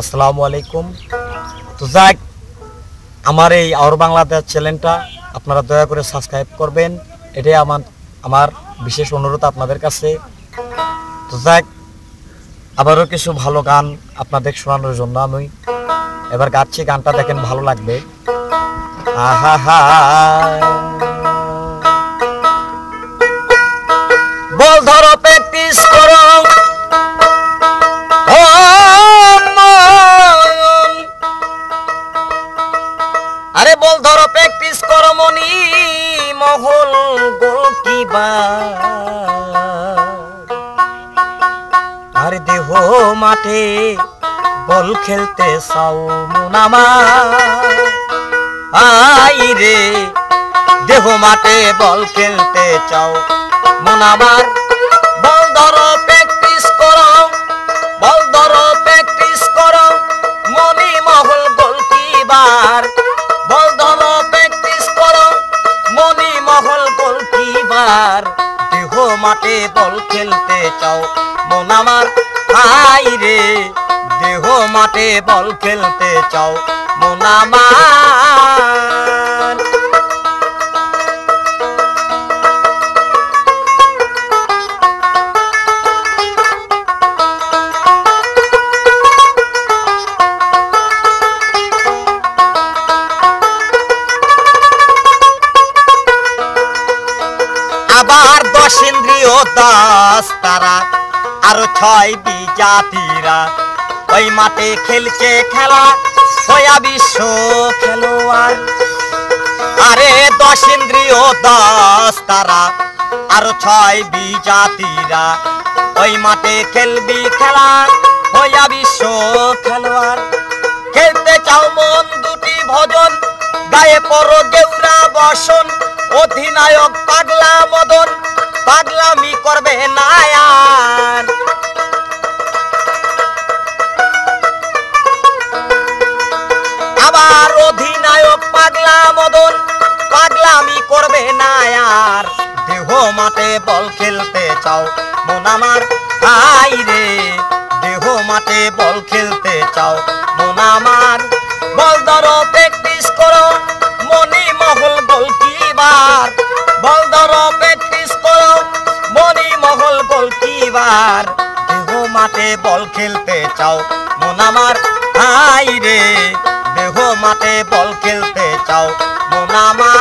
আসসালামুয়ালাইকুম। তো যাক, আমার এই আওয়ার বাংলা চ্যানেলটা আপনারা দয়া করে সাবস্ক্রাইব করবেন, এটাই আমার বিশেষ অনুরোধ আপনাদের কাছে। তো যাক, আবারও কিছু ভালো গান আপনাদের শোনানোর জন্য আমি এবার গাচ্ছি, গানটা দেখেন ভালো লাগবে। আহা হা বল ধরো প্র্যাকটিস করো মন, আরে বল ধরো প্র্যাকটিস করো মনি মহল আর দেহ মাঠে বল খেলতে চাও মনামা, আই রে দেহ মাঠে বল খেলতে চাও মনামার, বল ধরো প্র্যাকটিস করো, বল ধরো প্র্যাকটিস করো মনি মহল গোলকিবার, বল ধরো প্র্যাকটিস করো মনি মহল গোলকিবার, দেহ মাঠে বল খেলতে চাও মনামার, আই রে দেহ মাঠে বল খেলতে চাও মনামার। আবার দশ ইন্দ্রিয় দাস তারা আরো ছয় বিজাতিরা ওই মাঠে খেলছে খেলা ছয়া বিশ্ব খেলোয়াড়, আরে দশ ইন্দ্রিয় দাস তারা আরো ছয় বিজাতিরা ওই মাঠে খেলবি খেলা ছয়া বিশ্ব খেলোয়াড়, খেলতে চাও মন দুটি ভজন গায়ে পড়ো গেউরা বসন, অধিনায়ক পাগলা মদন পাগলামি করবে না আর, আবার অধিনায়ক পাগলা মদন পাগলামি করবে না আর, দেহ মাঠে বল খেলতে চাও মন আমার, আই রে দেহ মাঠে বল খেলতে চাও মন আমার, বল ধরো প্র্যাকটিস করো মনি মহল গোলকিবার, বল ধরো প্র্যাকটিস করো মনি মহল গোলকিবার, দেহ মাঠে বল খেলতে চাও মন আমার, আই রে দেহ মাঠে বল খেলতে চাও মন আমার।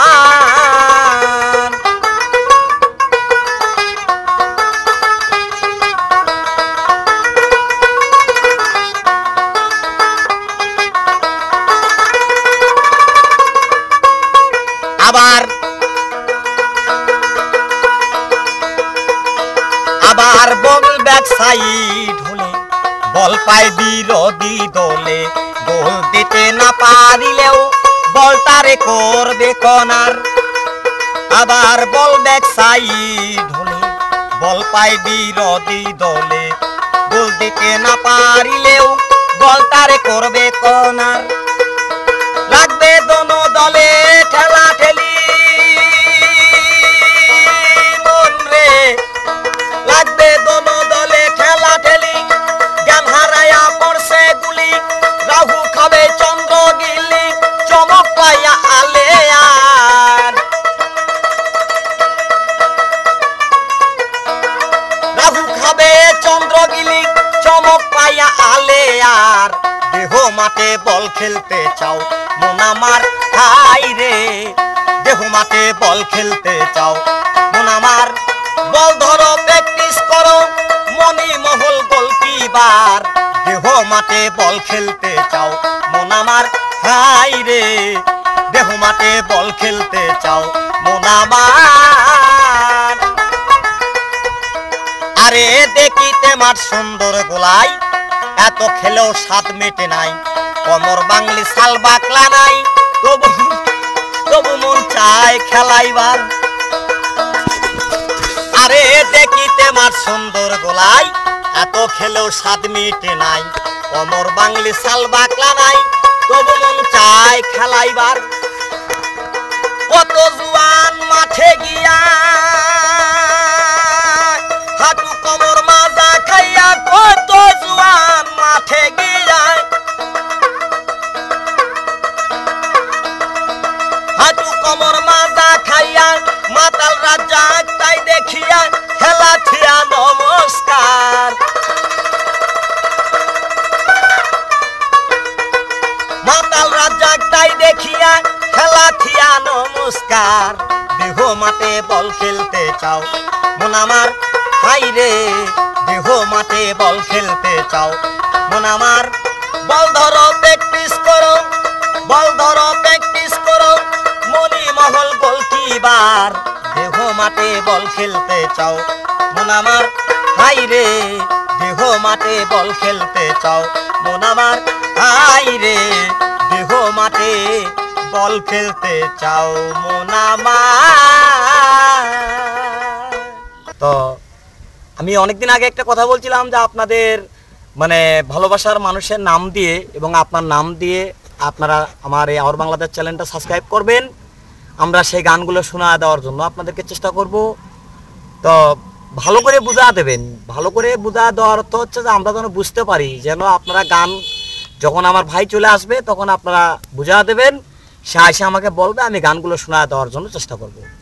আবার বল ব্যাক সাইড হলে বল পায় বিরোধী দলে, গোল দিতে না পারিলেও বলটারে করবে কনার, আবার বল ব্যাক সাইড হলে বল পায় বিরোধী দলে, গোল দিতে না পারিলেও বলটারে করবে কনার, লাগবে দোনো দলে খেলা ঠেলি মন রে, লাগবে দোনো দলে খেলা ঠেলি, জ্ঞান হারায়া পড়ছে গুলি রাহু খাবে চন্দ্র গিলি চমক পাইয়া আলে আর, রাহু খাবে চন্দ্র গিলি চমক পাইয়া আলে আর, দেহ মাঠে বল খেলতে চাও মন আমার, হাই রে দেহ মাঠে বল খেলতে চাও মন আমার, বল ধরো প্র্যাকটিস করো মনি মহল গোলকিবার, দেহ মাঠে বল খেলতে চাও মন আমার, হাই রে দেহ মাঠে বল খেলতে চাও মন আমার। আরে দেখিতে মাঠ সুন্দর গোলাই এত খেলেও স্বাদ মেটে নাই, কমর বাংলি সাল বাকলা নাই তবু মন চায় খেলাইবার, আরে দেখিতে মার সুন্দর গোলাই এত খেলেও স্বাদ মেটে নাই, কমর বাংলি সাল বাকলা নাই তবু মন চায় খেলাইবার, কত জুয়ান মাঠে গিয়া হাঁটু কমর মাজা খাইয়া, কত জুয়ান মাঠে গিয়া মাতালরা যাক তাই দেখিয়া খেলা থিয়া নমস্কার মাতালরা যাক তাই দেখিয়া খেলা থিয়া নমস্কার দেহ মাঠে বল খেলতে চাও মন আমার হাই রে দেহ মাঠে বল খেলতে চাও মন আমার বল ধরো প্র্যাকটিস করো বল ধরো প্র্যাকটিস করো মনি মহল গোলকিবার দেহ মাঠে বল খেলতে চাও মন আমার হাই রে দেহ মাঠে বল খেলতে চাও মন আমার হাই রে দেহ মাঠে বল খেলতে চাও মন আমার তো আমি অনেকদিন আগে একটা কথা বলছিলাম যে আপনাদের মানে ভালোবাসার মানুষের নাম দিয়ে এবং আপনার নাম দিয়ে আপনারা আমার এই আওয়ার বাংলাদেশ চ্যানেলটা সাবস্ক্রাইব করবেন আমরা সেই গানগুলো শোনা দেওয়ার জন্য আপনাদেরকে চেষ্টা করব তো ভালো করে বুঝা দেবেন ভালো করে বুঝা দেওয়ার অর্থ হচ্ছে যে আমরা যেন বুঝতে পারি যেন আপনারা গান যখন আমার ভাই চলে আসবে তখন আপনারা বুঝা দেবেন সে এসে আমাকে বলবে আমি গানগুলো শোনা দেওয়ার জন্য চেষ্টা করব।